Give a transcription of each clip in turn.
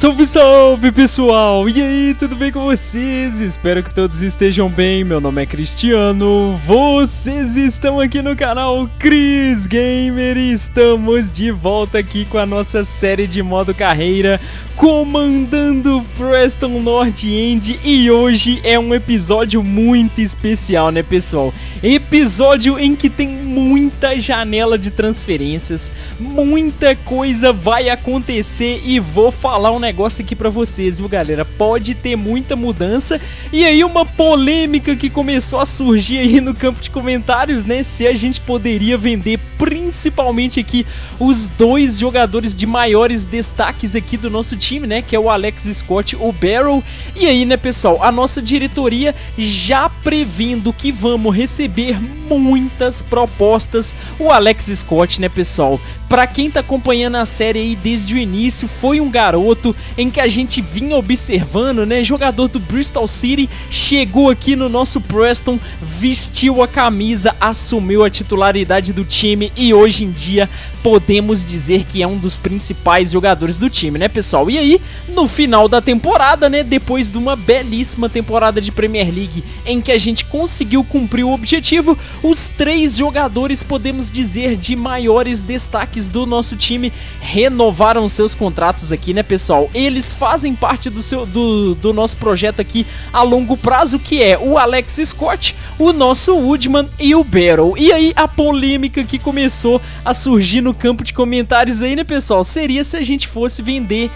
Salve, salve, pessoal! E aí, tudo bem com vocês? Espero que todos estejam bem, meu nome é Cristiano, vocês estão aqui no canal CrisGamer e estamos de volta aqui com a nossa série de modo carreira, comandando Preston North End, e hoje é um episódio muito especial, né, pessoal? Episódio em que tem muita janela de transferências, muita coisa vai acontecer e vou falar um negócio aqui pra vocês, viu, galera? Pode ter muita mudança. E aí uma polêmica que começou a surgir aí no campo de comentários, né? Se a gente poderia vender principalmente aqui os dois jogadores de maiores destaques aqui do nosso time, né? Que é o Alex Scott, o Barrow. E aí, né, pessoal? A nossa diretoria já previndo que vamos receber muitas propostas. O Alex Scott, né, pessoal? Pra quem tá acompanhando a série aí desde o início, foi um garoto em que a gente vinha observando, né? Jogador do Bristol City, chegou aqui no nosso Preston, vestiu a camisa, assumiu a titularidade do time e hoje em dia podemos dizer que é um dos principais jogadores do time, né, pessoal? E aí, no final da temporada, né, depois de uma belíssima temporada de Premier League em que a gente conseguiu cumprir o objetivo, os três jogadores, podemos dizer, de maiores destaques do nosso time renovaram seus contratos aqui, né, pessoal? Eles fazem parte do nosso projeto aqui a longo prazo, que é o Alex Scott, o nosso Woodman e o Barrow. E aí a polêmica que começou a surgir no campo de comentários aí, né, pessoal, seria se a gente fosse vender,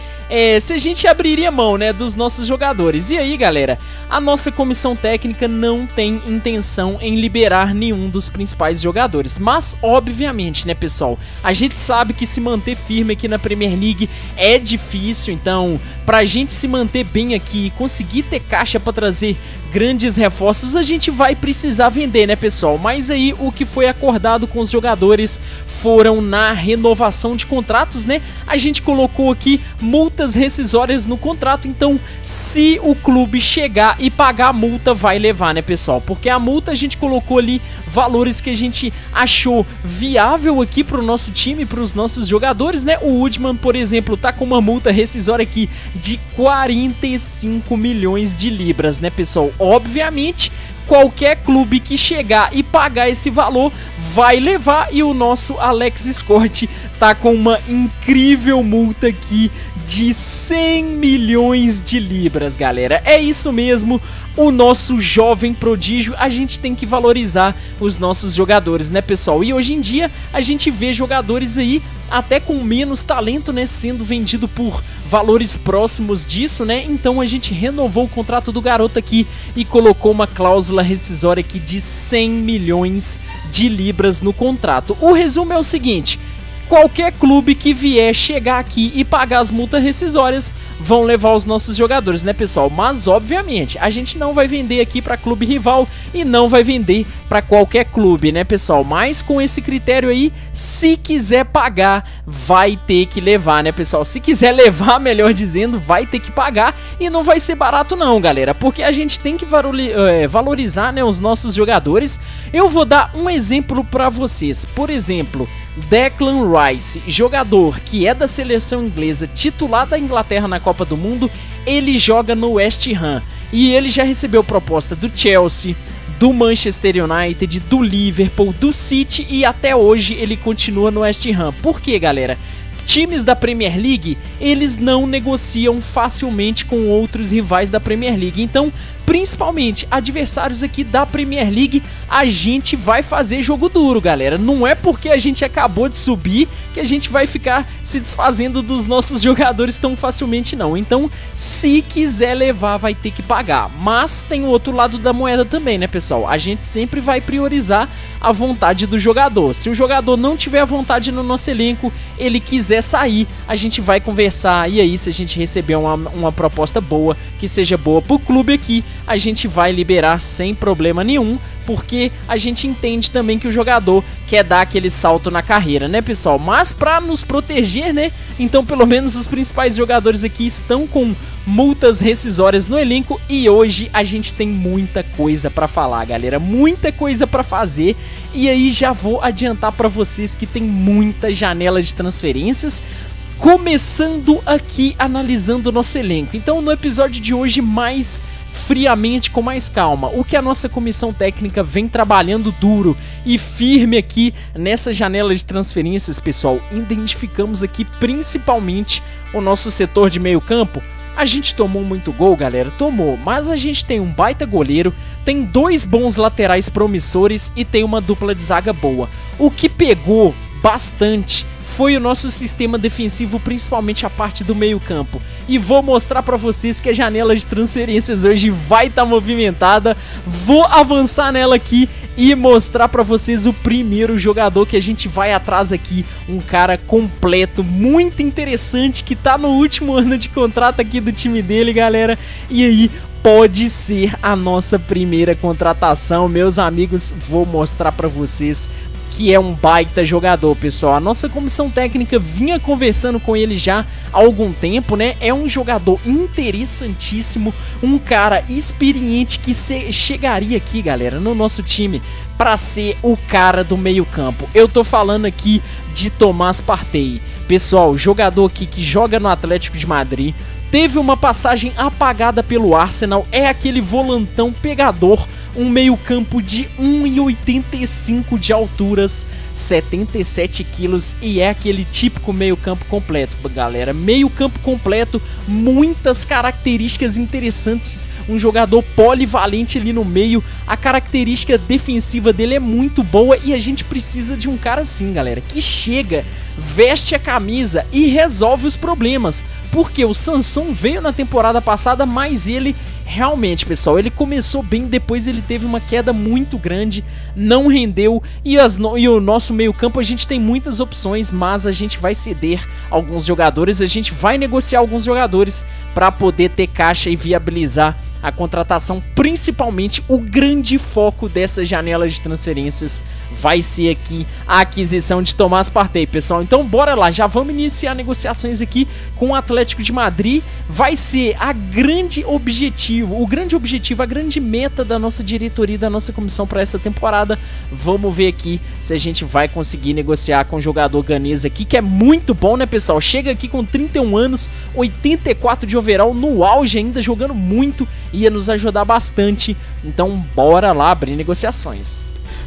se a gente abriria mão, né, dos nossos jogadores. E aí, galera, a nossa comissão técnica não tem intenção em liberar nenhum dos principais jogadores, mas obviamente, né, pessoal, a gente sabe que se manter firme aqui na Premier League é difícil, então pra gente se manter bem aqui e conseguir ter caixa pra trazer grandes reforços, a gente vai precisar vender, né, pessoal? Mas aí o que foi acordado com os jogadores foram na renovação de contratos, né? A gente colocou aqui multas rescisórias no contrato, então se o clube chegar e pagar a multa, vai levar, né, pessoal? Porque a multa a gente colocou ali valores que a gente achou viável aqui pro nosso time, pros nossos jogadores, né? O Woodman, por exemplo, tá com uma multa rescisória aqui de 45 milhões de libras, né, pessoal? Obviamente, qualquer clube que chegar e pagar esse valor vai levar, e o nosso Alex Scott tá com uma incrível multa aqui de 100 milhões de libras, galera. É isso mesmo, o nosso jovem prodígio, a gente tem que valorizar os nossos jogadores, né, pessoal? E hoje em dia a gente vê jogadores aí até com menos talento, né, sendo vendido por valores próximos disso, né? Então a gente renovou o contrato do garoto aqui e colocou uma cláusula rescisória aqui de 100 milhões de libras no contrato. O resumo é o seguinte: qualquer clube que vier chegar aqui e pagar as multas rescisórias vão levar os nossos jogadores, né, pessoal? Mas, obviamente, a gente não vai vender aqui para clube rival e não vai vender para qualquer clube, né, pessoal? Mas com esse critério aí, se quiser pagar, vai ter que levar, né, pessoal? Se quiser levar, melhor dizendo, vai ter que pagar, e não vai ser barato não, galera, porque a gente tem que valorizar, né, os nossos jogadores. Eu vou dar um exemplo para vocês. Por exemplo, Declan Rice, jogador que é da seleção inglesa, titular da Inglaterra na Copa do Mundo, ele joga no West Ham e ele já recebeu proposta do Chelsea, do Manchester United, do Liverpool, do City, e até hoje ele continua no West Ham. Por quê, galera? Times da Premier League, eles não negociam facilmente com outros rivais da Premier League, então principalmente adversários aqui da Premier League, a gente vai fazer jogo duro, galera. Não é porque a gente acabou de subir que a gente vai ficar se desfazendo dos nossos jogadores tão facilmente não. Então, se quiser levar, vai ter que pagar. Mas tem o outro lado da moeda também, né, pessoal? A gente sempre vai priorizar a vontade do jogador. Se o jogador não tiver a vontade no nosso elenco, ele quiser sair, a gente vai conversar, e aí se a gente receber uma proposta boa, que seja boa pro clube aqui, a gente vai liberar sem problema nenhum, porque a gente entende também que o jogador quer dar aquele salto na carreira, né, pessoal? Mas pra nos proteger, né, então pelo menos os principais jogadores aqui estão com multas rescisórias no elenco, e hoje a gente tem muita coisa pra falar, galera, muita coisa pra fazer. E aí já vou adiantar pra vocês que tem muita janela de transferências. começando aqui analisando o nosso elenco. Então no episódio de hoje mais friamente, com mais calma, o que a nossa comissão técnica vem trabalhando duro e firme aqui nessa janela de transferências, pessoal. Identificamos aqui principalmente o nosso setor de meio campo. A gente tomou muito gol, galera, tomou, mas a gente tem um baita goleiro, tem dois bons laterais promissores e tem uma dupla de zaga boa. O que pegou bastante foi o nosso sistema defensivo, principalmente a parte do meio campo. E vou mostrar pra vocês que a janela de transferências hoje vai estar movimentada. Vou avançar nela aqui e mostrar pra vocês o primeiro jogador que a gente vai atrás aqui. Um cara completo, muito interessante, que tá no último ano de contrato aqui do time dele, galera. E aí pode ser a nossa primeira contratação, meus amigos. Vou mostrar pra vocês que é um baita jogador, pessoal. A nossa comissão técnica vinha conversando com ele já há algum tempo, né? É um jogador interessantíssimo, um cara experiente que chegaria aqui, galera, no nosso time para ser o cara do meio-campo. Eu tô falando aqui de Thomas Partey. Pessoal, jogador aqui que joga no Atlético de Madrid, teve uma passagem apagada pelo Arsenal, é aquele volantão pegador, um meio-campo de 1,85 de alturas, 77 quilos, e é aquele típico meio-campo completo, galera. Meio-campo completo, muitas características interessantes, um jogador polivalente ali no meio, a característica defensiva dele é muito boa e a gente precisa de um cara assim, galera, que chega, veste a camisa e resolve os problemas, porque o Sanson veio na temporada passada, mas ele realmente, pessoal, ele começou bem, depois ele teve uma queda muito grande, não rendeu, e o nosso meio campo a gente tem muitas opções, mas a gente vai ceder alguns jogadores, a gente vai negociar alguns jogadores para poder ter caixa e viabilizar a contratação. Principalmente o grande foco dessa janela de transferências vai ser aqui a aquisição de Thomas Partey, pessoal. Então bora lá, já vamos iniciar negociações aqui com o Atlético de Madrid. Vai ser a grande objetivo, o grande objetivo, a grande meta da nossa diretoria, da nossa comissão para essa temporada. Vamos ver aqui se a gente vai conseguir negociar com o jogador ganês aqui, que é muito bom, né, pessoal? Chega aqui com 31 anos, 84 de overall, no auge ainda, jogando muito, ia nos ajudar bastante. Então bora lá abrir negociações.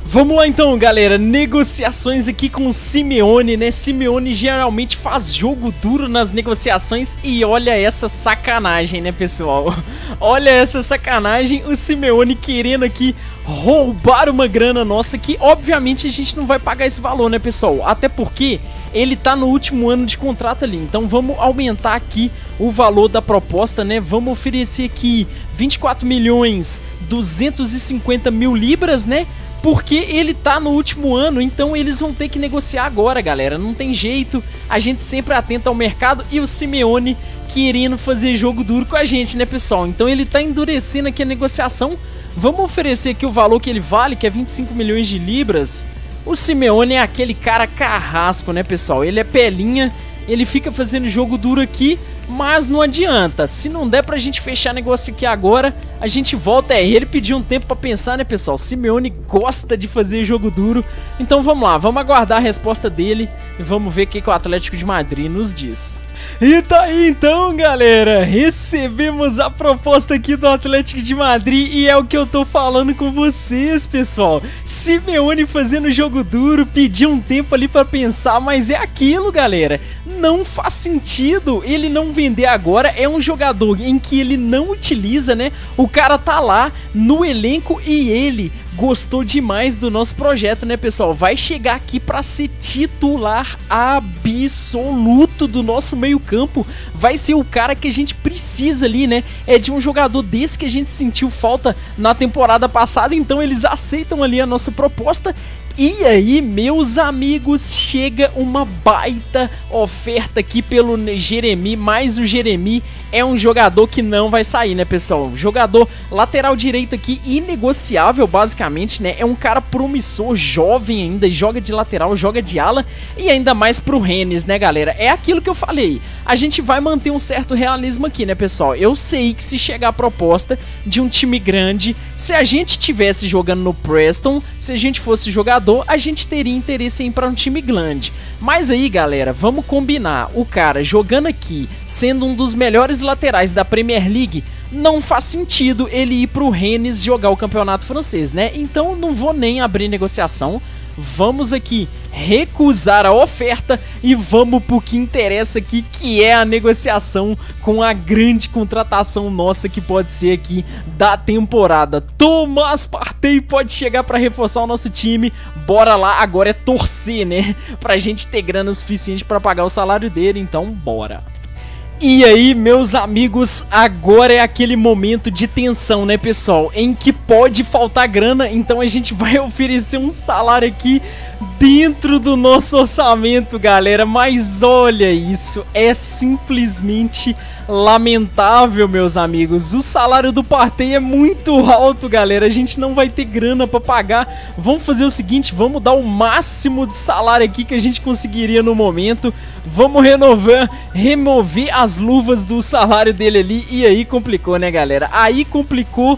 Vamos lá então, galera, negociações aqui com o Simeone, né? Simeone geralmente faz jogo duro nas negociações e olha essa sacanagem, né, pessoal? Olha essa sacanagem, o Simeone querendo aqui roubar uma grana nossa que obviamente a gente não vai pagar esse valor, né, pessoal? Até porque ele tá no último ano de contrato ali, então vamos aumentar aqui o valor da proposta, né? Vamos oferecer aqui 24.250.000 libras, né? Porque ele tá no último ano, então eles vão ter que negociar agora, galera. Não tem jeito, a gente sempre atenta ao mercado e o Simeone querendo fazer jogo duro com a gente, né, pessoal? Então ele tá endurecendo aqui a negociação. Vamos oferecer aqui o valor que ele vale, que é 25 milhões de libras. O Simeone é aquele cara carrasco, né, pessoal? Ele é pelinha, ele fica fazendo jogo duro aqui, mas não adianta. Se não der pra gente fechar negócio aqui agora, a gente volta. É, ele pediu um tempo pra pensar, né, pessoal? Simeone gosta de fazer jogo duro. Então vamos lá, vamos aguardar a resposta dele e vamos ver o que o Atlético de Madrid nos diz. E tá aí então, galera, recebemos a proposta aqui do Atlético de Madrid e é o que eu tô falando com vocês, pessoal. Simeone fazendo jogo duro, pediu um tempo ali pra pensar, mas é aquilo, galera, não faz sentido ele não vender agora. É um jogador em que ele não utiliza, né? O cara tá lá no elenco e ele gostou demais do nosso projeto, né, pessoal? Vai chegar aqui pra ser titular absoluto do nosso meio campo, vai ser o cara que a gente precisa ali, né? É de um jogador desse que a gente sentiu falta na temporada passada, então eles aceitam ali a nossa proposta. E aí, meus amigos, chega uma baita oferta aqui pelo Jérémy, mas o Jérémy é um jogador que não vai sair, né, pessoal? Jogador lateral direito aqui, inegociável, basicamente, né? É um cara promissor, jovem ainda, joga de lateral, joga de ala e ainda mais pro Rennes, né, galera? É aquilo que eu falei, a gente vai manter um certo realismo aqui, né, pessoal? Eu sei que se chegar a proposta de um time grande, se a gente tivesse jogando no Preston, se a gente fosse jogador jogador, a gente teria interesse em ir para um time grande. Mas aí, galera, vamos combinar, o cara jogando aqui, sendo um dos melhores laterais da Premier League, não faz sentido ele ir para o Rennes jogar o campeonato francês, né? Então não vou nem abrir negociação. Vamos aqui recusar a oferta e vamos pro que interessa aqui, que é a negociação com a grande contratação nossa que pode ser aqui da temporada. Thomas Partey pode chegar para reforçar o nosso time. Bora lá, agora é torcer, né? Pra gente ter grana suficiente para pagar o salário dele, então bora. E aí, meus amigos, agora é aquele momento de tensão, né, pessoal? Em que pode faltar grana, então a gente vai oferecer um salário aqui dentro do nosso orçamento, galera. Mas olha isso, é simplesmente lamentável, meus amigos. O salário do Partey é muito alto, galera. A gente não vai ter grana pra pagar. Vamos fazer o seguinte, vamos dar o máximo de salário aqui que a gente conseguiria no momento. Vamos remover as luvas do salário dele ali. E aí complicou, né, galera? Aí complicou.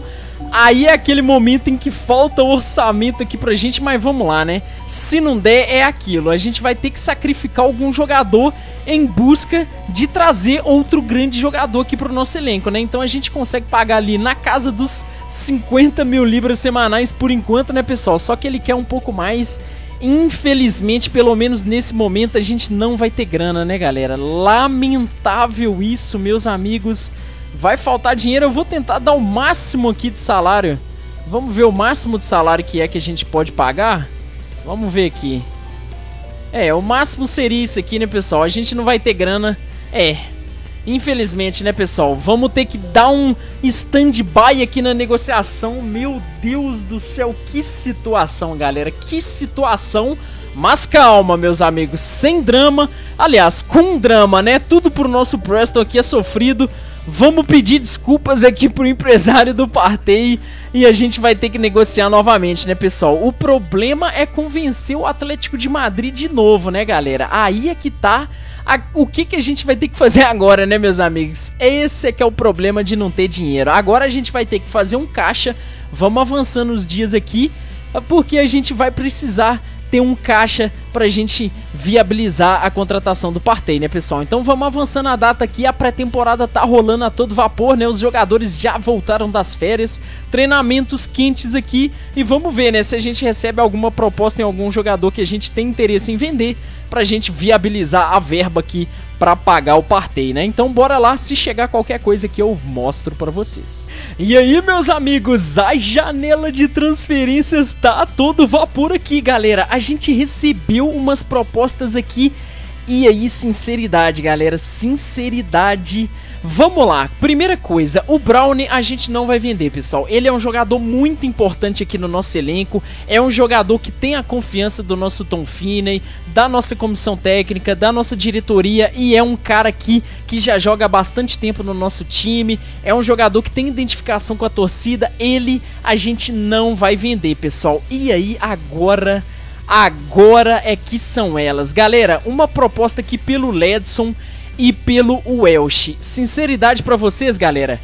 Aí é aquele momento em que falta orçamento aqui pra gente, mas vamos lá, né? Se não der, é aquilo. A gente vai ter que sacrificar algum jogador em busca de trazer outro grande jogador aqui pro nosso elenco, né? Então a gente consegue pagar ali na casa dos 50 mil libras semanais por enquanto, né, pessoal? Só que ele quer um pouco mais. Infelizmente, pelo menos nesse momento, a gente não vai ter grana, né, galera? Lamentável isso, meus amigos. Vai faltar dinheiro, eu vou tentar dar o máximo aqui de salário. Vamos ver o máximo de salário que é que a gente pode pagar? Vamos ver aqui. É, o máximo seria isso aqui, né, pessoal? A gente não vai ter grana. É, infelizmente, né, pessoal? Vamos ter que dar um stand-by aqui na negociação. Meu Deus do céu, que situação, galera. Que situação... Mas calma, meus amigos, sem drama, aliás, com drama, né, tudo pro nosso Preston aqui é sofrido. Vamos pedir desculpas aqui pro empresário do Partey e a gente vai ter que negociar novamente, né, pessoal? O problema é convencer o Atlético de Madrid de novo, né, galera? Aí é que tá o que a gente vai ter que fazer agora, né, meus amigos? Esse é que é o problema de não ter dinheiro. Agora a gente vai ter que fazer um caixa, vamos avançando os dias aqui, porque a gente vai precisar ter um caixa pra gente viabilizar a contratação do Partey, né, pessoal? Então vamos avançando a data aqui, a pré-temporada tá rolando a todo vapor, né? Os jogadores já voltaram das férias, treinamentos quentes aqui, e vamos ver, né, se a gente recebe alguma proposta em algum jogador que a gente tem interesse em vender, pra gente viabilizar a verba aqui pra pagar o Partey, né? Então bora lá, se chegar qualquer coisa que eu mostro pra vocês. E aí, meus amigos, a janela de transferências tá a todo vapor aqui, galera. A gente recebeu umas propostas aqui. E aí, sinceridade, galera, sinceridade. Vamos lá, primeira coisa, o Brownie a gente não vai vender, pessoal. Ele é um jogador muito importante aqui no nosso elenco. É um jogador que tem a confiança do nosso Tom Finney, da nossa comissão técnica, da nossa diretoria. E é um cara aqui que já joga há bastante tempo no nosso time. É um jogador que tem identificação com a torcida. Ele a gente não vai vender, pessoal. E aí agora... Agora é que são elas. Galera, uma proposta aqui pelo Ledson e pelo Welsh. Sinceridade pra vocês, galera.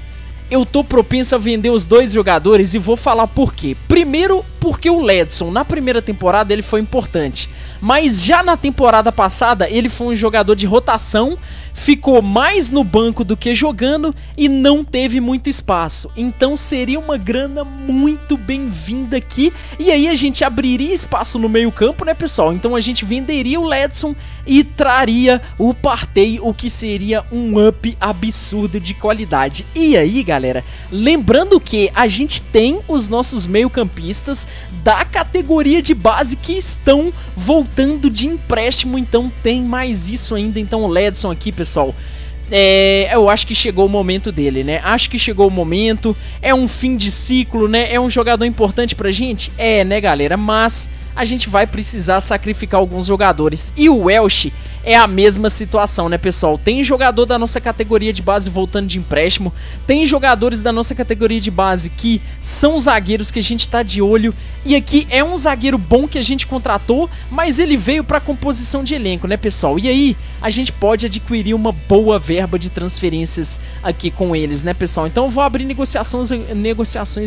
Eu tô propenso a vender os dois jogadores e vou falar por quê. Primeiro, porque o Ledson, na primeira temporada, ele foi importante. Mas já na temporada passada, ele foi um jogador de rotação, ficou mais no banco do que jogando e não teve muito espaço. Então seria uma grana muito bem-vinda aqui. E aí a gente abriria espaço no meio-campo, né, pessoal? Então a gente venderia o Ledson e traria o Partey, o que seria um up absurdo de qualidade. E aí, galera, lembrando que a gente tem os nossos meio-campistas da categoria de base que estão voltando de empréstimo, então tem mais isso ainda. Então o Ledson aqui, pessoal, eu acho que chegou o momento dele, né? Acho que chegou o momento, é um fim de ciclo, né? É um jogador importante pra gente? É, né, galera? Mas a gente vai precisar sacrificar alguns jogadores. E o Welsh é a mesma situação, né, pessoal? Tem jogador da nossa categoria de base voltando de empréstimo, tem jogadores da nossa categoria de base que são zagueiros que a gente tá de olho, e aqui é um zagueiro bom que a gente contratou, mas ele veio pra composição de elenco, né, pessoal? E aí, a gente pode adquirir uma boa verba de transferências aqui com eles, né, pessoal? Então eu vou abrir negociações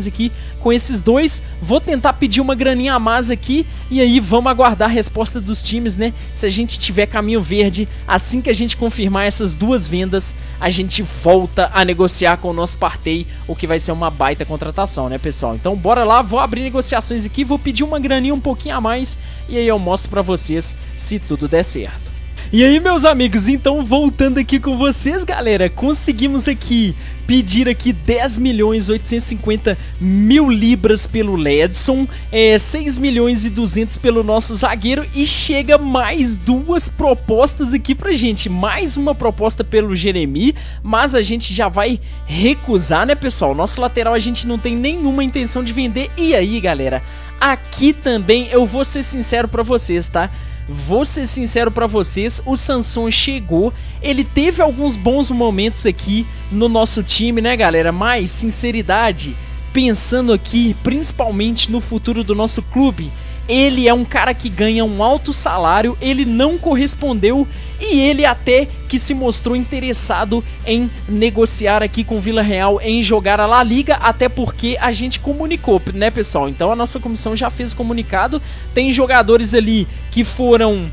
aqui com esses dois, vou tentar pedir uma graninha a mais aqui, e aí vamos aguardar a resposta dos times, né? Se a gente tiver caminho verde, assim que a gente confirmar essas duas vendas, a gente volta a negociar com o nosso Partey, o que vai ser uma baita contratação, né, pessoal? Então bora lá, vou abrir negociações aqui, vou pedir uma graninha um pouquinho a mais, e aí eu mostro pra vocês se tudo der certo. E aí, meus amigos, então voltando aqui com vocês, galera, conseguimos aqui pedir aqui 10.850.000 libras pelo Ledson, 6.200.000 pelo nosso zagueiro, e chega mais duas propostas aqui pra gente, mais uma proposta pelo Jérémy, mas a gente já vai recusar, né, pessoal? Nosso lateral a gente não tem nenhuma intenção de vender. E aí, galera, aqui também eu vou ser sincero pra vocês, tá? Vou ser sincero pra vocês, o Sanson chegou, ele teve alguns bons momentos aqui no nosso time, né, galera? Mas, sinceridade, pensando aqui, principalmente no futuro do nosso clube, ele é um cara que ganha um alto salário, ele não correspondeu, e ele até que se mostrou interessado em negociar aqui com o Villarreal, em jogar a La Liga, até porque a gente comunicou, né, pessoal? Então a nossa comissão já fez o comunicado, tem jogadores ali que foram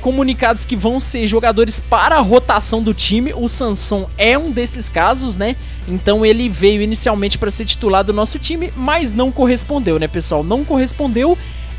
comunicados que vão ser jogadores para a rotação do time, o Sanson é um desses casos, né? Então ele veio inicialmente para ser titular do nosso time, mas não correspondeu, né, pessoal? Não correspondeu.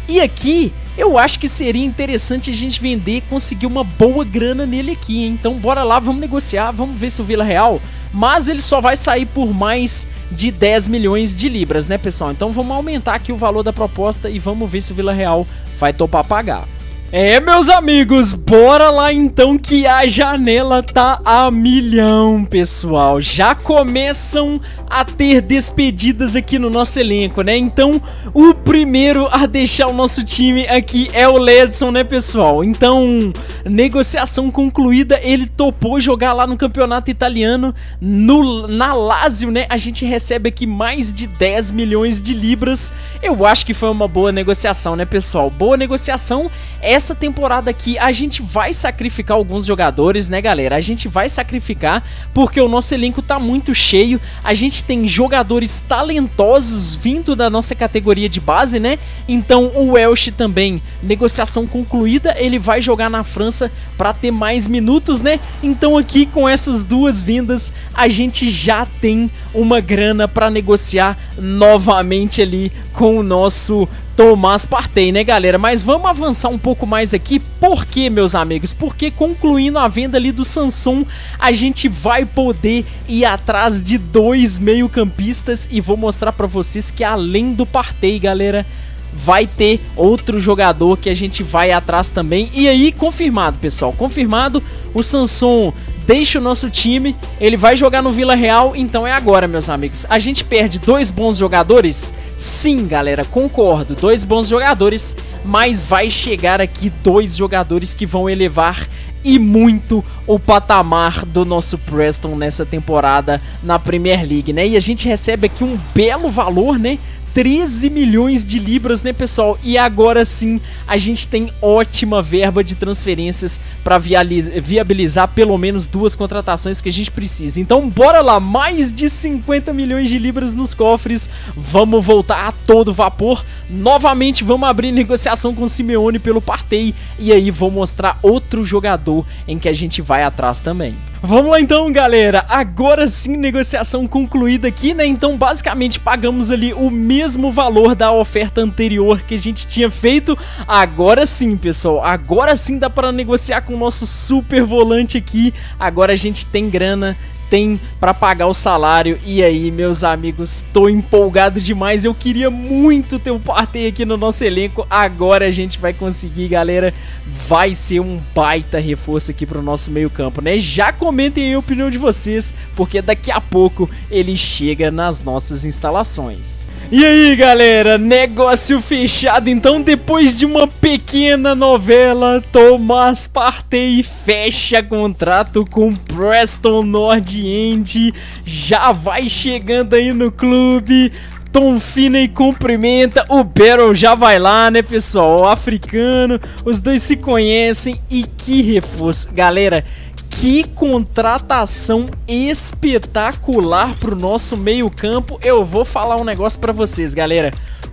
E aqui, eu acho que seria interessante a gente vender e conseguir uma boa grana nele aqui, hein? Então bora lá, vamos negociar, vamos ver se o Villarreal... Mas ele só vai sair por mais de 10 milhões de libras, né, pessoal? Então vamos aumentar aqui o valor da proposta e vamos ver se o Villarreal vai topar pagar. É, meus amigos, bora lá então que a janela tá a milhão, pessoal. Já começam a ter despedidas aqui no nosso elenco, né? Então, o primeiro a deixar o nosso time aqui é o Ledson, né, pessoal? Então, negociação concluída, ele topou jogar lá no campeonato italiano, na Lazio, né? A gente recebe aqui mais de 10 milhões de libras. Eu acho que foi uma boa negociação, né, pessoal? Boa negociação. Essa temporada aqui a gente vai sacrificar alguns jogadores, né, galera? A gente vai sacrificar porque o nosso elenco tá muito cheio, a gente tem jogadores talentosos vindo da nossa categoria de base, né? Então o Welsh também, negociação concluída, ele vai jogar na França pra ter mais minutos, né? Então aqui com essas duas vendas a gente já tem uma grana pra negociar novamente ali com o nosso Thomas Partey, né, galera? Mas vamos avançar um pouco mais aqui. Por quê, meus amigos? Porque concluindo a venda ali do Sanson, a gente vai poder ir atrás de dois meio-campistas, e vou mostrar pra vocês que além do Partey, galera, vai ter outro jogador que a gente vai atrás também. E aí, confirmado, pessoal, confirmado, o Sanson deixa o nosso time, ele vai jogar no Villarreal, então é agora, meus amigos. A gente perde dois bons jogadores? Sim, galera, concordo, dois bons jogadores, mas vai chegar aqui dois jogadores que vão elevar e muito o patamar do nosso Preston nessa temporada na Premier League, né? E a gente recebe aqui um belo valor, né? 13 milhões de libras, né, pessoal? E agora sim, a gente tem ótima verba de transferências para viabilizar pelo menos duas contratações que a gente precisa. Então, bora lá, mais de 50 milhões de libras nos cofres. Vamos voltar a todo vapor. Novamente, vamos abrir negociação com o Simeone pelo Partey. E aí, vou mostrar outro jogador em que a gente vai atrás também. Vamos lá então, galera, agora sim negociação concluída aqui, né? Então basicamente pagamos ali o mesmo valor da oferta anterior que a gente tinha feito. Agora sim, pessoal, agora sim dá para negociar com o nosso super volante aqui. Agora a gente tem grana, tem para pagar o salário. E aí, meus amigos, tô empolgado demais, eu queria muito ter um Partey aqui no nosso elenco. Agora a gente vai conseguir, galera, vai ser um baita reforço aqui pro nosso meio campo, né? Já comentem aí a opinião de vocês, porque daqui a pouco ele chega nas nossas instalações. E aí galera, negócio fechado. Então depois de uma pequena novela, Thomas Partey fecha contrato com Preston North End. Já vai chegando aí no clube. Tom Finney cumprimenta, o Barrow já vai lá, né pessoal, o africano, os dois se conhecem e que reforço, galera, que contratação espetacular pro nosso meio campo. Eu vou falar um negócio pra vocês galera,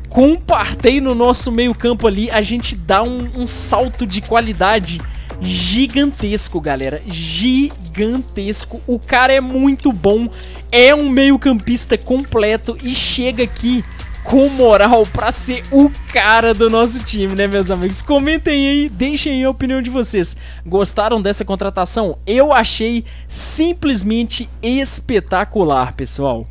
com o Partey no nosso meio campo ali, a gente dá um salto de qualidade gigantesco galera, gigantesco, o cara é muito bom, é um meio-campista completo e chega aqui com moral pra ser o cara do nosso time, né meus amigos? Comentem aí, deixem aí a opinião de vocês. Gostaram dessa contratação? Eu achei simplesmente espetacular, pessoal.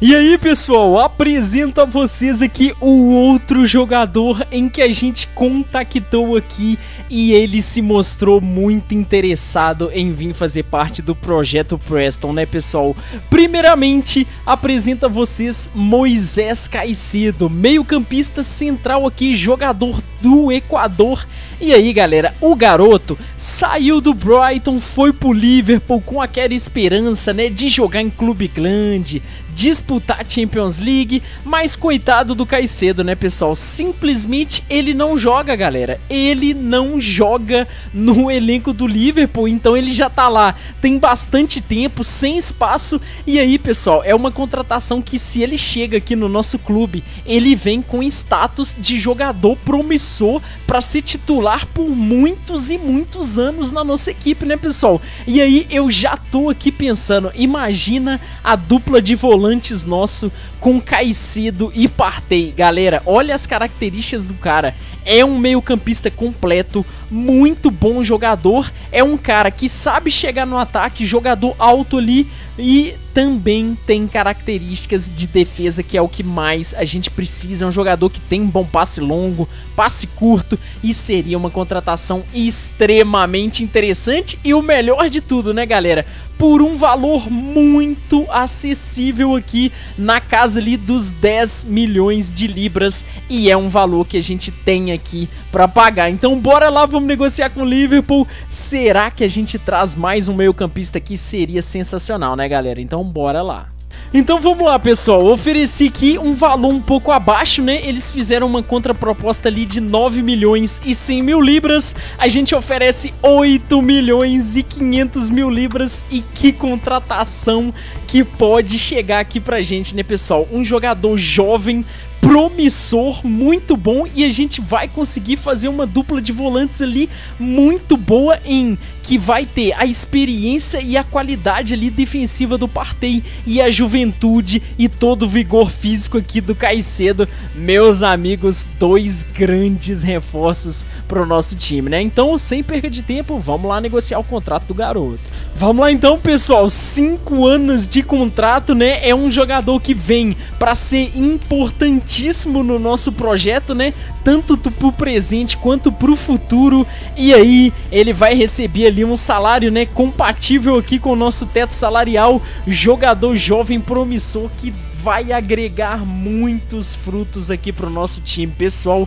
E aí pessoal, apresento a vocês aqui o outro jogador em que a gente contactou aqui e ele se mostrou muito interessado em vir fazer parte do projeto Preston, né pessoal? Primeiramente, apresento a vocês Moisés Caicedo, meio-campista central aqui, jogador do Equador. E aí galera, o garoto saiu do Brighton, foi pro Liverpool com aquela esperança, né, de jogar em clube grande, disputar a Champions League, mas coitado do Caicedo, né pessoal, simplesmente ele não joga galera, ele não joga no elenco do Liverpool, então ele já tá lá, tem bastante tempo, sem espaço, e aí pessoal, é uma contratação que se ele chega aqui no nosso clube, ele vem com status de jogador promissor pra ser titular por muitos e muitos anos na nossa equipe, né pessoal, e aí eu já tô aqui pensando, imagina a dupla de volante volantes nosso com Caicedo e Partey, galera, olha as características do cara, é um meio-campista completo, muito bom jogador, é um cara que sabe chegar no ataque, jogador alto ali e também tem características de defesa que é o que mais a gente precisa, é um jogador que tem um bom passe longo, passe curto e seria uma contratação extremamente interessante e o melhor de tudo, né galera, por um valor muito acessível aqui na casa ali dos 10 milhões de libras e é um valor que a gente tem aqui para pagar. Então bora lá, vamos negociar com o Liverpool. Será que a gente traz mais um meio-campista aqui? Seria sensacional, né, galera? Então bora lá. Então vamos lá pessoal, ofereci aqui um valor um pouco abaixo, né, eles fizeram uma contraproposta ali de 9 milhões e 100 mil libras, a gente oferece 8 milhões e 500 mil libras e que contratação que pode chegar aqui pra gente, né pessoal, um jogador jovem, promissor, muito bom e a gente vai conseguir fazer uma dupla de volantes ali muito boa em que vai ter a experiência e a qualidade ali defensiva do Partey e a juventude e todo o vigor físico aqui do Caicedo, meus amigos, dois grandes reforços para o nosso time, né? Então, sem perca de tempo, vamos lá negociar o contrato do garoto. Vamos lá então, pessoal, 5 anos de contrato, né? É um jogador que vem para ser importantíssimo no nosso projeto, né? Tanto pro presente quanto pro futuro. E aí, ele vai receber ali um salário, né, compatível aqui com o nosso teto salarial. Jogador jovem promissor que vai agregar muitos frutos aqui pro nosso time, pessoal.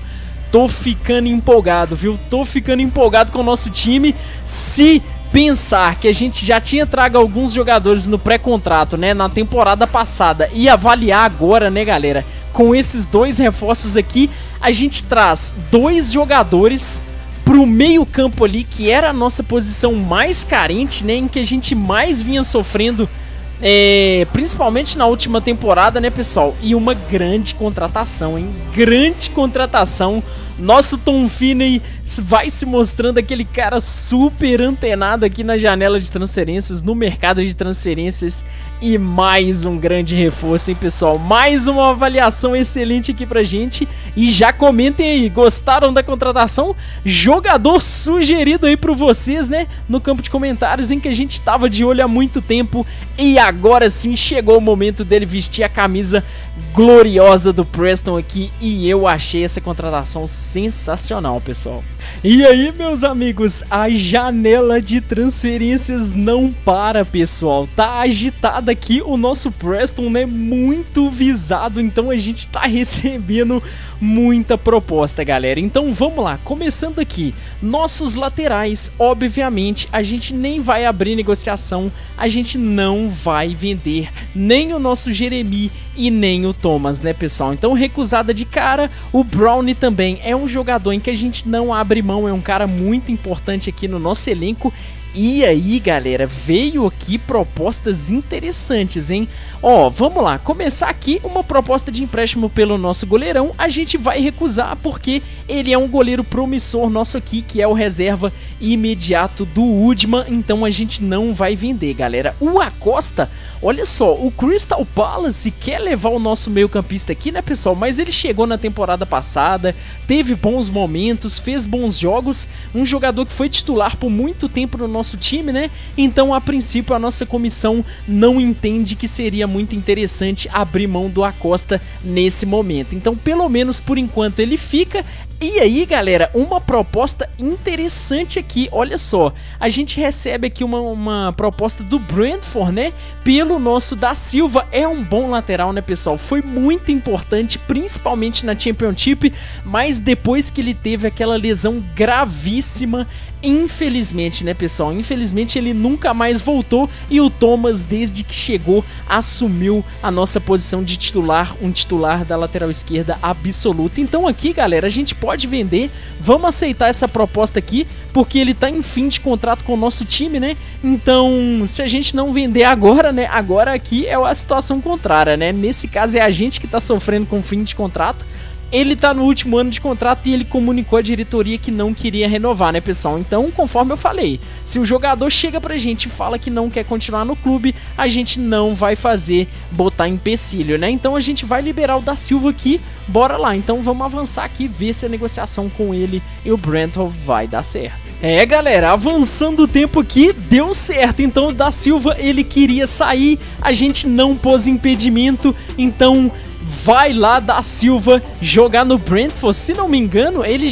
Tô ficando empolgado, viu? Tô ficando empolgado com o nosso time. Se pensar que a gente já tinha trago alguns jogadores no pré-contrato, né, na temporada passada e avaliar agora, né, galera? Com esses dois reforços aqui, a gente traz dois jogadores pro meio campo ali, que era a nossa posição mais carente, né, em que a gente mais vinha sofrendo, principalmente na última temporada, né, pessoal? E uma grande contratação, hein? Grande contratação. Nosso Tom Finney vai se mostrando aquele cara super antenado aqui na janela de transferências, no mercado de transferências e mais um grande reforço, hein pessoal, mais uma avaliação excelente aqui pra gente e já comentem aí, gostaram da contratação? Jogador sugerido aí pra vocês, né, no campo de comentários em que a gente tava de olho há muito tempo e agora sim chegou o momento dele vestir a camisa gloriosa do Preston aqui e eu achei essa contratação sensacional, pessoal. E aí, meus amigos, a janela de transferências não para, pessoal. Tá agitada aqui, o nosso Preston, né, muito visado, então a gente tá recebendo muita proposta, galera. Então vamos lá, começando aqui, nossos laterais, obviamente, a gente nem vai abrir negociação, a gente não vai vender nem o nosso Jérémy e nem o Thomas, né, pessoal? Então recusada de cara. O Brownie também é um jogador em que a gente não abre mão, é um cara muito importante aqui no nosso elenco. E aí, galera, veio aqui propostas interessantes, hein? Ó, vamos lá, começar aqui uma proposta de empréstimo pelo nosso goleirão. A gente vai recusar porque ele é um goleiro promissor nosso aqui, que é o reserva imediato do Woodman, então a gente não vai vender, galera. O Acosta, olha só, o Crystal Palace quer levar o nosso meio-campista aqui, né, pessoal? Mas ele chegou na temporada passada, teve bons momentos, fez bons jogos, um jogador que foi titular por muito tempo no nosso time, né? Então, a princípio, a nossa comissão não entende que seria muito interessante abrir mão do Acosta nesse momento. Então, pelo menos por enquanto ele fica. E aí, galera, uma proposta interessante aqui, olha só, a gente recebe aqui uma proposta do Brentford, né, pelo nosso da Silva. É um bom lateral, né, pessoal, foi muito importante, principalmente na Championship, mas depois que ele teve aquela lesão gravíssima, infelizmente, né, pessoal, infelizmente ele nunca mais voltou. E o Thomas, desde que chegou, assumiu a nossa posição de titular, um titular da lateral esquerda absoluta. Então aqui, galera, a gente pode vender, vamos aceitar essa proposta aqui, porque ele tá em fim de contrato com o nosso time, né? Então, se a gente não vender agora, né, agora aqui é a situação contrária, né? Nesse caso é a gente que tá sofrendo com fim de contrato. Ele tá no último ano de contrato e ele comunicou à diretoria que não queria renovar, né, pessoal? Então, conforme eu falei, se o jogador chega pra gente e fala que não quer continuar no clube, a gente não vai fazer botar empecilho, né? Então a gente vai liberar o da Silva aqui, bora lá. Então vamos avançar aqui, ver se a negociação com ele e o Brentford vai dar certo. É, galera, avançando o tempo aqui, deu certo. Então o da Silva, ele queria sair, a gente não pôs impedimento, então... vai lá, da Silva, jogar no Brentford. Se não me engano, ele...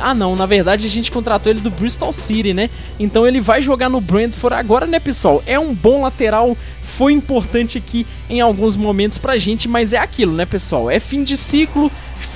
ah, não, na verdade a gente contratou ele do Bristol City, né? Então ele vai jogar no Brentford agora, né, pessoal? É um bom lateral, foi importante aqui em alguns momentos pra gente, mas é aquilo, né, pessoal? É fim de ciclo,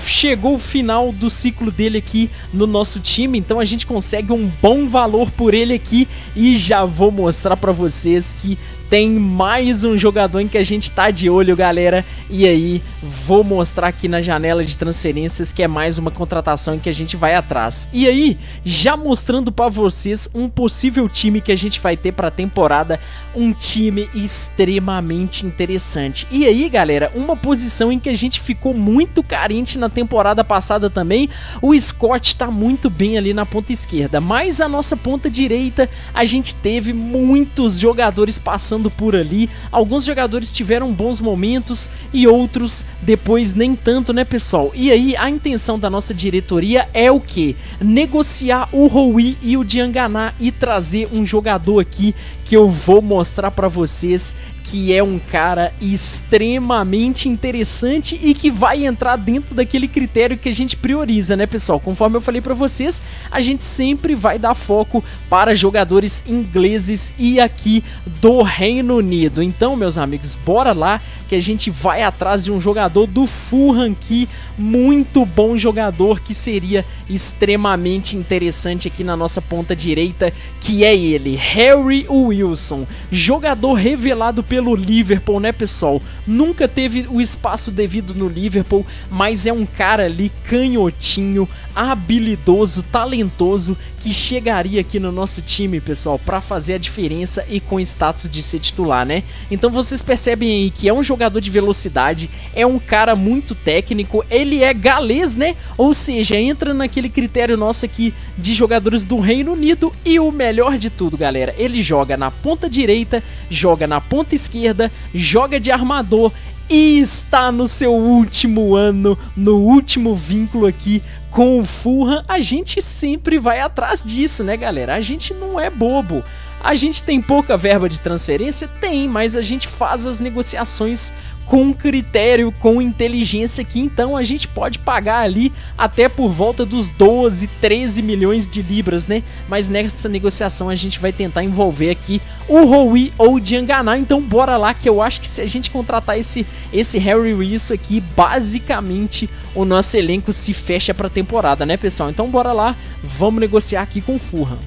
chegou o final do ciclo dele aqui no nosso time, então a gente consegue um bom valor por ele aqui. E já vou mostrar pra vocês que tem mais um jogador em que a gente tá de olho, galera. E aí, vou mostrar aqui na janela de transferências, que é mais uma contratação em que a gente vai atrás. E aí, já mostrando pra vocês um possível time que a gente vai ter pra temporada, um time extremamente interessante. E aí, galera, uma posição em que a gente ficou muito carente na temporada passada também. O Scott tá muito bem ali na ponta esquerda, mas a nossa ponta direita, a gente teve muitos jogadores passando por ali, alguns jogadores tiveram bons momentos e outros depois nem tanto, né, pessoal? E aí a intenção da nossa diretoria é o que? Negociar o Rui e o Dianganá e trazer um jogador aqui que eu vou mostrar pra vocês, que é um cara extremamente interessante e que vai entrar dentro daquele critério que a gente prioriza, né, pessoal? Conforme eu falei pra vocês, a gente sempre vai dar foco para jogadores ingleses e aqui do Reino Unido. Então, meus amigos, bora lá que a gente vai atrás de um jogador do Fulham aqui, muito bom jogador, que seria extremamente interessante aqui na nossa ponta direita, que é ele, Harry Wilson, jogador revelado pelo Liverpool, né, pessoal? Nunca teve o espaço devido no Liverpool, mas é um cara ali canhotinho, habilidoso, talentoso, que chegaria aqui no nosso time, pessoal, pra fazer a diferença e com status de ser titular, né? Então vocês percebem aí que é um jogador de velocidade, é um cara muito técnico, ele é galês, né? Ou seja, entra naquele critério nosso aqui de jogadores do Reino Unido. E o melhor de tudo, galera, ele joga na ponta direita, joga na ponta esquerda, joga de armador e está no seu último ano, no último vínculo aqui com o Fulham. A gente sempre vai atrás disso, né, galera? A gente não é bobo. A gente tem pouca verba de transferência? Tem, mas a gente faz as negociações com critério, com inteligência aqui, então a gente pode pagar ali até por volta dos 12, 13 milhões de libras, né? Mas nessa negociação a gente vai tentar envolver aqui o Howe ou o Diangana, então bora lá que eu acho que se a gente contratar esse Harry Wilson aqui, basicamente o nosso elenco se fecha pra temporada, né pessoal? Então bora lá, vamos negociar aqui com o Fulham.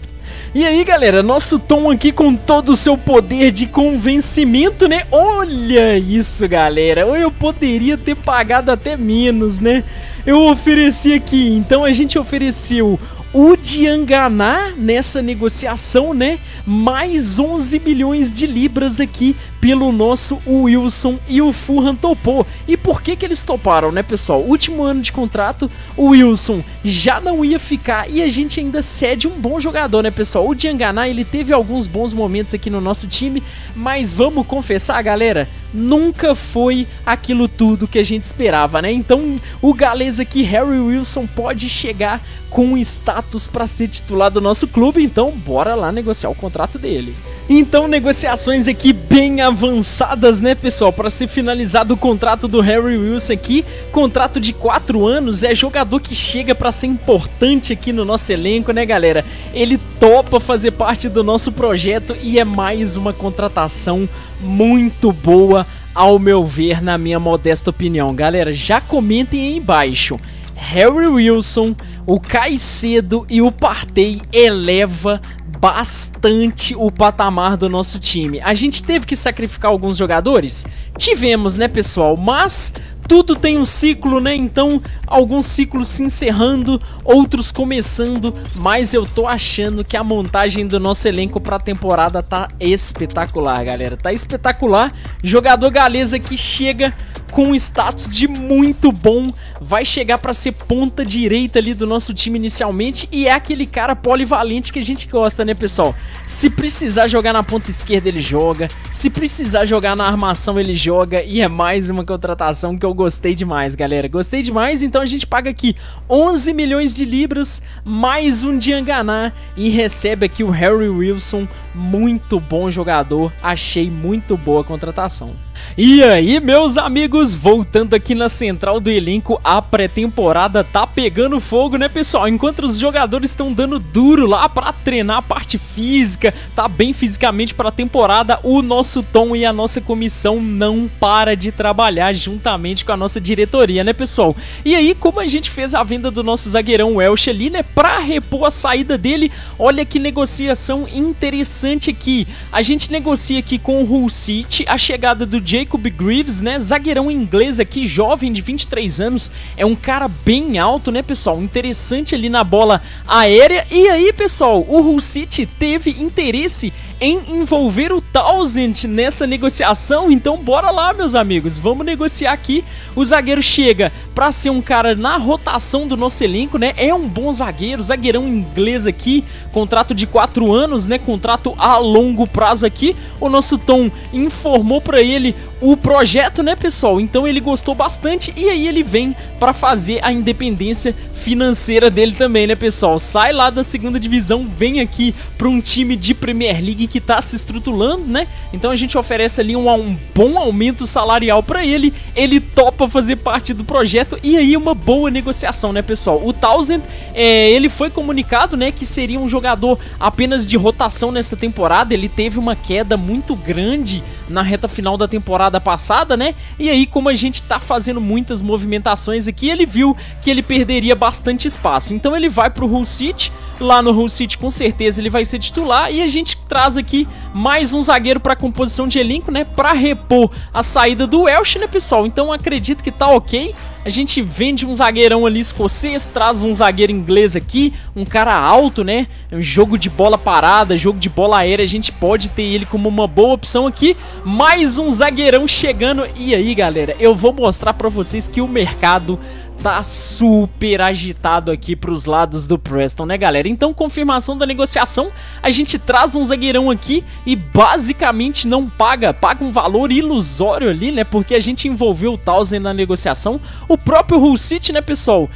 E aí galera, nosso Tom aqui com todo o seu poder de convencimento, né? Olha isso galera, eu poderia ter pagado até menos, né? Eu ofereci aqui, então a gente ofereceu o Diangana nessa negociação, né? Mais 11 milhões de libras aqui pelo nosso Wilson, e o Fulham topou. E por que eles toparam, né pessoal? Último ano de contrato, o Wilson já não ia ficar e a gente ainda cede um bom jogador, né pessoal? O Diangana, ele teve alguns bons momentos aqui no nosso time, mas vamos confessar, galera, nunca foi aquilo tudo que a gente esperava, né? Então o Galês aqui, Harry Wilson, pode chegar com status para ser titular do nosso clube, então bora lá negociar o contrato dele. Então negociações aqui bem avançadas, né pessoal, para ser finalizado o contrato do Harry Wilson aqui, contrato de 4 anos, é jogador que chega para ser importante aqui no nosso elenco, né galera? Ele topa fazer parte do nosso projeto e é mais uma contratação muito boa, ao meu ver, na minha modesta opinião. Galera, já comentem aí embaixo, Harry Wilson, o Caicedo e o Partey eleva bastante o patamar do nosso time. A gente teve que sacrificar alguns jogadores? Tivemos, né pessoal? Mas tudo tem um ciclo, né? Então alguns ciclos se encerrando, outros começando, mas eu tô achando que a montagem do nosso elenco pra temporada tá espetacular, galera. Tá espetacular. Jogador galês aqui chega com status de muito bom, vai chegar pra ser ponta direita ali do nosso time inicialmente, e é aquele cara polivalente que a gente gosta, né pessoal? Se precisar jogar na ponta esquerda ele joga, se precisar jogar na armação ele joga, e é mais uma contratação que eu gostei demais, galera, gostei demais. Então a gente paga aqui 11 milhões de libras, mais um Diangana, e recebe aqui o Harry Wilson, muito bom jogador, achei muito boa a contratação. E aí meus amigos, voltando aqui na central do elenco, a pré-temporada tá pegando fogo, né pessoal? Enquanto os jogadores estão dando duro lá pra treinar a parte física, tá bem fisicamente pra temporada, o nosso Tom e a nossa comissão não para de trabalhar juntamente com a nossa diretoria, né pessoal? E aí, como a gente fez a venda do nosso zagueirão Welsh ali, né, pra repor a saída dele, olha que negociação interessante aqui, a gente negocia aqui com o Hull City a chegada do Jacob Greaves, né, zagueirão inglês aqui, jovem de 23 anos, é um cara bem alto, né pessoal, interessante ali na bola aérea. E aí pessoal, o Hull City teve interesse em envolver o Townsend nessa negociação, então bora lá meus amigos, vamos negociar aqui. O zagueiro chega pra ser um cara na rotação do nosso elenco, né, é um bom zagueiro, zagueirão inglês aqui, contrato de 4 anos, né, contrato a longo prazo aqui. O nosso Tom informou pra ele o projeto, né pessoal, então ele gostou bastante, e aí ele vem pra fazer a independência financeira dele também, né pessoal, sai lá da segunda divisão, vem aqui pra um time de Premier League que tá se estruturando, né, então a gente oferece ali um bom aumento salarial pra ele, ele topa fazer parte do projeto, e aí uma boa negociação, né pessoal. O Townsend, ele foi comunicado, né, que seria um jogador apenas de rotação nessa temporada, ele teve uma queda muito grande na reta final da temporada passada, né? E aí, como a gente tá fazendo muitas movimentações aqui, ele viu que ele perderia bastante espaço. Então ele vai pro Hull City, lá no Hull City com certeza ele vai ser titular, e a gente traz aqui mais um zagueiro pra composição de elenco, né? Pra repor a saída do Welsh, né, pessoal? Então acredito que tá ok. A gente vende um zagueirão ali escocês, traz um zagueiro inglês aqui, um cara alto, né? Um jogo de bola parada, jogo de bola aérea, a gente pode ter ele como uma boa opção aqui. Mais um zagueirão chegando. E aí, galera, eu vou mostrar pra vocês que o mercado tá super agitado aqui pros lados do Preston, né galera? Então confirmação da negociação, a gente traz um zagueirão aqui e basicamente não paga um valor ilusório ali, né, porque a gente envolveu o Townsend na negociação. O próprio Hull City, né pessoal,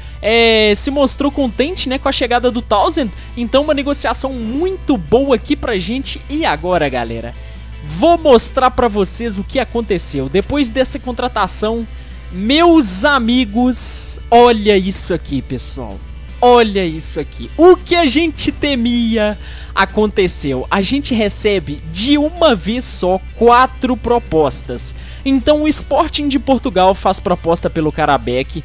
se mostrou contente, né, com a chegada do Townsend, então uma negociação muito boa aqui pra gente. E agora galera, Vou mostrar pra vocês o que aconteceu. Depois dessa contratação, meus amigos, olha isso aqui, pessoal. Olha isso aqui. O que a gente temia aconteceu. A gente recebe de uma vez só 4 propostas. Então o Sporting de Portugal faz proposta pelo Karabekh.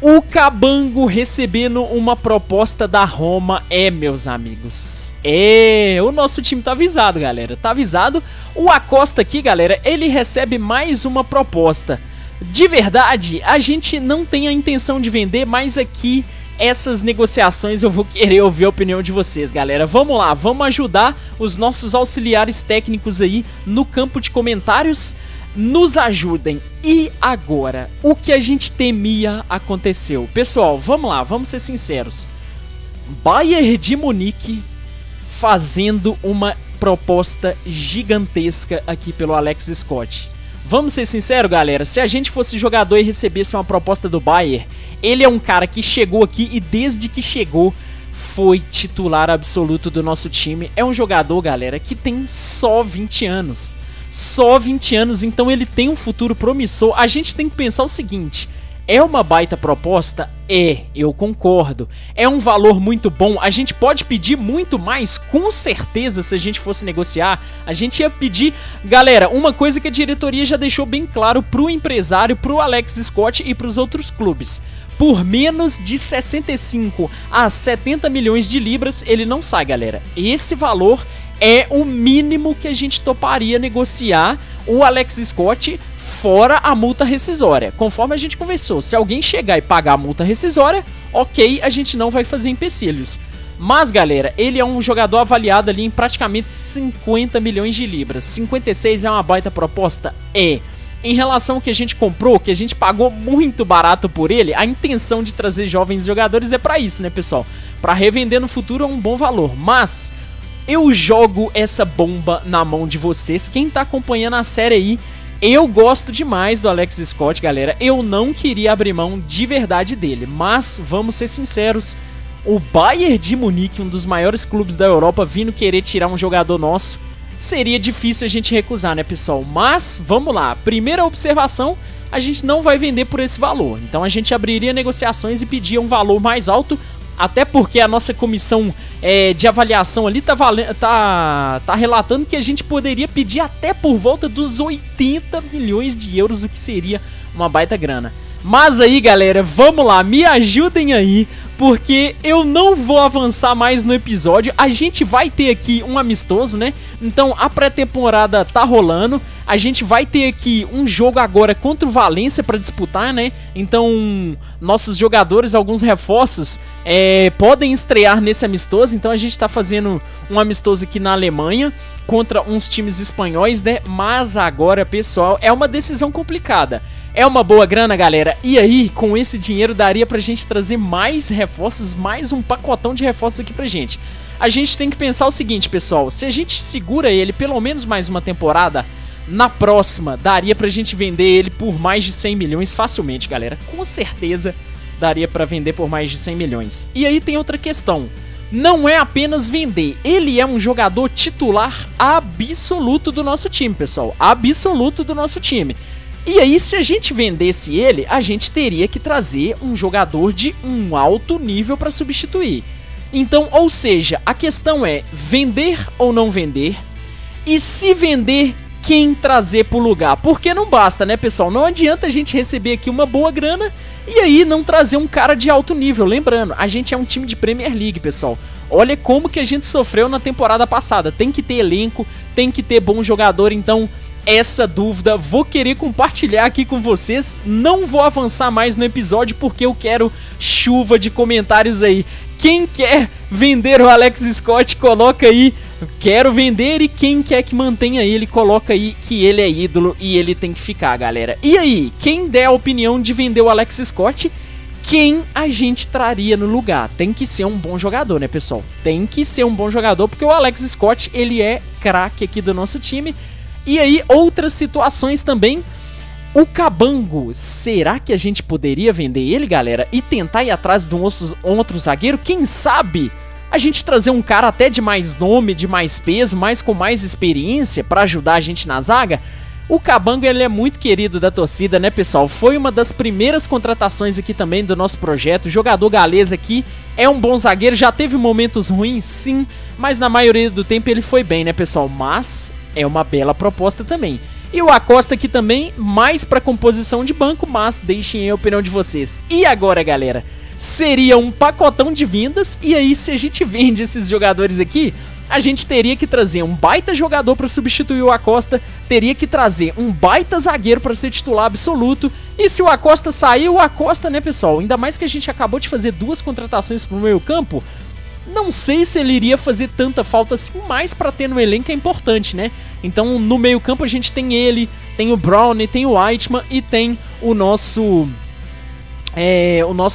O Cabango recebendo uma proposta da Roma. É, meus amigos. É, o nosso time tá avisado, galera. Tá avisado. O Acosta aqui, galera, ele recebe mais uma proposta. De verdade, a gente não tem a intenção de vender, mas aqui... essas negociações eu vou querer ouvir a opinião de vocês, galera. Vamos lá, vamos ajudar os nossos auxiliares técnicos aí no campo de comentários. Nos ajudem. E agora, o que a gente temia aconteceu. Pessoal, vamos lá, vamos ser sinceros. Bayern de Munique fazendo uma proposta gigantesca aqui pelo Alex Scott. Vamos ser sinceros, galera, se a gente fosse jogador e recebesse uma proposta do Bayern, ele é um cara que chegou aqui e desde que chegou foi titular absoluto do nosso time. É um jogador, galera, que tem só 20 anos. Só 20 anos, então ele tem um futuro promissor. A gente tem que pensar o seguinte, é uma baita proposta? É, eu concordo. É um valor muito bom, a gente pode pedir muito mais, com certeza. Se a gente fosse negociar, a gente ia pedir... Galera, uma coisa que a diretoria já deixou bem claro pro empresário, pro Alex Scott e pros outros clubes: por menos de 65 a 70 milhões de libras, ele não sai, galera. Esse valor é o mínimo que a gente toparia negociar o Alex Scott, fora a multa rescisória. Conforme a gente conversou, se alguém chegar e pagar a multa rescisória, ok, a gente não vai fazer empecilhos. Mas, galera, ele é um jogador avaliado ali em praticamente 50 milhões de libras. 56 é uma baita proposta? É. Em relação ao que a gente comprou, que a gente pagou muito barato por ele, a intenção de trazer jovens jogadores é pra isso, né, pessoal? Pra revender no futuro é um bom valor, mas... eu jogo essa bomba na mão de vocês. Quem tá acompanhando a série aí, eu gosto demais do Alex Scott, galera. Eu não queria abrir mão de verdade dele, mas vamos ser sinceros, o Bayern de Munique, um dos maiores clubes da Europa, vindo querer tirar um jogador nosso, seria difícil a gente recusar, né, pessoal? Mas vamos lá, primeira observação, a gente não vai vender por esse valor. Então a gente abriria negociações e pedia um valor mais alto, até porque a nossa comissão de avaliação ali tá relatando que a gente poderia pedir até por volta dos 80 milhões de euros, o que seria uma baita grana. Mas aí, galera, vamos lá, me ajudem aí, porque eu não vou avançar mais no episódio. A gente vai ter aqui um amistoso, né? Então a pré-temporada tá rolando. A gente vai ter aqui um jogo agora contra o Valência para disputar, né? Então nossos jogadores, alguns reforços, podem estrear nesse amistoso. Então a gente tá fazendo um amistoso aqui na Alemanha contra uns times espanhóis, né? Mas agora, pessoal, é uma decisão complicada. É uma boa grana, galera. E aí, com esse dinheiro daria pra gente trazer mais reforços, mais um pacotão de reforços aqui pra gente. A gente tem que pensar o seguinte, pessoal, se a gente segura ele pelo menos mais uma temporada, na próxima daria pra gente vender ele por mais de 100 milhões facilmente, galera. Com certeza daria pra vender por mais de 100 milhões. E aí tem outra questão, não é apenas vender, ele é um jogador titular absoluto do nosso time, pessoal, absoluto do nosso time. E aí, se a gente vendesse ele, a gente teria que trazer um jogador de um alto nível para substituir. Então, ou seja, a questão é vender ou não vender, e se vender, quem trazer pro lugar? Porque não basta, né, pessoal? Não adianta a gente receber aqui uma boa grana e aí não trazer um cara de alto nível. Lembrando, a gente é um time de Premier League, pessoal. Olha como que a gente sofreu na temporada passada. Tem que ter elenco, tem que ter bom jogador, então... essa dúvida vou querer compartilhar aqui com vocês. Não vou avançar mais no episódio porque eu quero chuva de comentários aí. Quem quer vender o Alex Scott, coloca aí "quero vender", e quem quer que mantenha ele, coloca aí que ele é ídolo e ele tem que ficar, galera. E aí, quem der a opinião de vender o Alex Scott, quem a gente traria no lugar? Tem que ser um bom jogador, né, pessoal? Tem que ser um bom jogador, porque o Alex Scott, ele é craque aqui do nosso time. E aí, outras situações também, o Cabango, será que a gente poderia vender ele, galera? E tentar ir atrás de um outro zagueiro? Quem sabe a gente trazer um cara até de mais nome, de mais peso, com mais experiência pra ajudar a gente na zaga. O Cabango, ele é muito querido da torcida, né, pessoal? Foi uma das primeiras contratações aqui também do nosso projeto. O jogador galês aqui é um bom zagueiro, já teve momentos ruins, sim, mas na maioria do tempo ele foi bem, né, pessoal? Mas é uma bela proposta também. E o Acosta aqui também, mais pra composição de banco, mas deixem aí a opinião de vocês. E agora, galera, seria um pacotão de vendas, e aí se a gente vende esses jogadores aqui, a gente teria que trazer um baita jogador para substituir o Acosta, teria que trazer um baita zagueiro para ser titular absoluto, e se o Acosta sair, o Acosta, né, pessoal, ainda mais que a gente acabou de fazer duas contratações pro meio campo, não sei se ele iria fazer tanta falta assim, mas para ter no elenco é importante, né? Então no meio campo a gente tem ele, tem o Brownie, tem o Whiteman e tem o nosso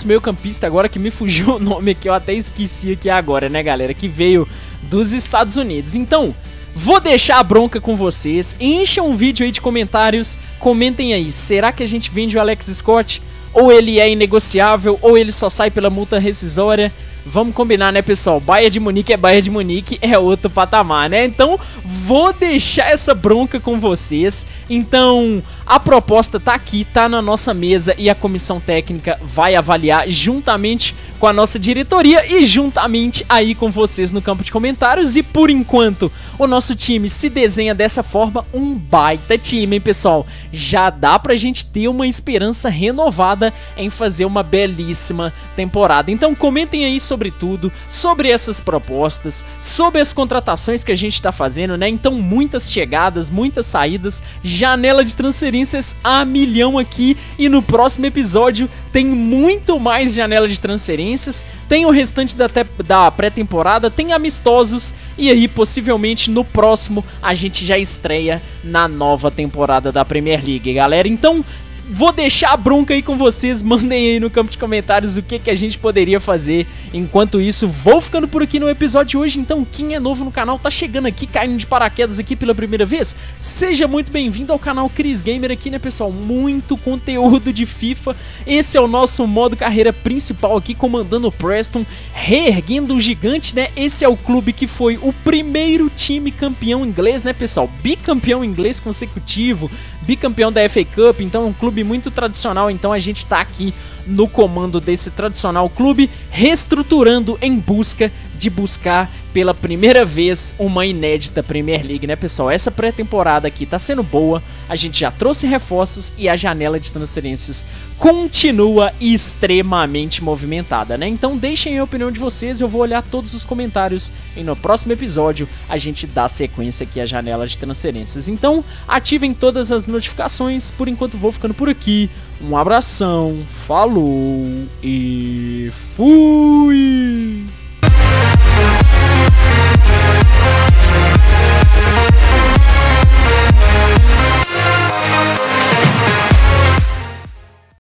meio campista agora que me fugiu o nome aqui, eu até esqueci aqui agora, né, galera, que veio dos Estados Unidos. Então, vou deixar a bronca com vocês, encham o vídeo aí de comentários, comentem aí, será que a gente vende o Alex Scott? Ou ele é inegociável, ou ele só sai pela multa rescisória? Vamos combinar, né, pessoal? Bayern de Munique é Bayern de Munique, é outro patamar, né? Então, vou deixar essa bronca com vocês. Então, a proposta tá aqui, tá na nossa mesa e a comissão técnica vai avaliar juntamente com a nossa diretoria e juntamente aí com vocês no campo de comentários. E por enquanto, o nosso time se desenha dessa forma, um baita time, hein, pessoal? Já dá pra gente ter uma esperança renovada em fazer uma belíssima temporada. Então, comentem aí sobre tudo, sobre essas propostas, sobre as contratações que a gente tá fazendo, né? Então muitas chegadas, muitas saídas, janela de transferências a milhão aqui, e no próximo episódio tem muito mais janela de transferências, tem o restante da pré-temporada, tem amistosos, e aí possivelmente no próximo a gente já estreia na nova temporada da Premier League, galera. Então vou deixar a bronca aí com vocês, mandem aí no campo de comentários o que a gente poderia fazer. Enquanto isso, vou ficando por aqui no episódio de hoje. Então, quem é novo no canal, tá chegando aqui, caindo de paraquedas aqui pela primeira vez, seja muito bem-vindo ao canal CrisGamer aqui, né, pessoal? Muito conteúdo de FIFA. Esse é o nosso modo carreira principal aqui, comandando o Preston, reerguendo o gigante, né? Esse é o clube que foi o primeiro time campeão inglês, né, pessoal? Bicampeão inglês consecutivo, bicampeão da FA Cup, então é um clube muito tradicional, então a gente tá aqui no comando desse tradicional clube, reestruturando em busca de buscar pela primeira vez uma inédita Premier League, né, pessoal? Essa pré-temporada aqui tá sendo boa, a gente já trouxe reforços e a janela de transferências continua extremamente movimentada, né? Então deixem a opinião de vocês, eu vou olhar todos os comentários e no próximo episódio a gente dá sequência aqui à janela de transferências. Então ativem todas as notificações, por enquanto vou ficando por aqui, um abração, falou e fui!